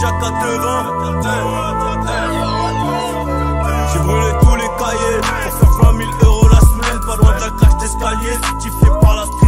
Jack à devant. J'ai brûlé tous les cahiers pour faire 20 000 euros la semaine, pas loin d'un crash d'escalier, certifié par la street.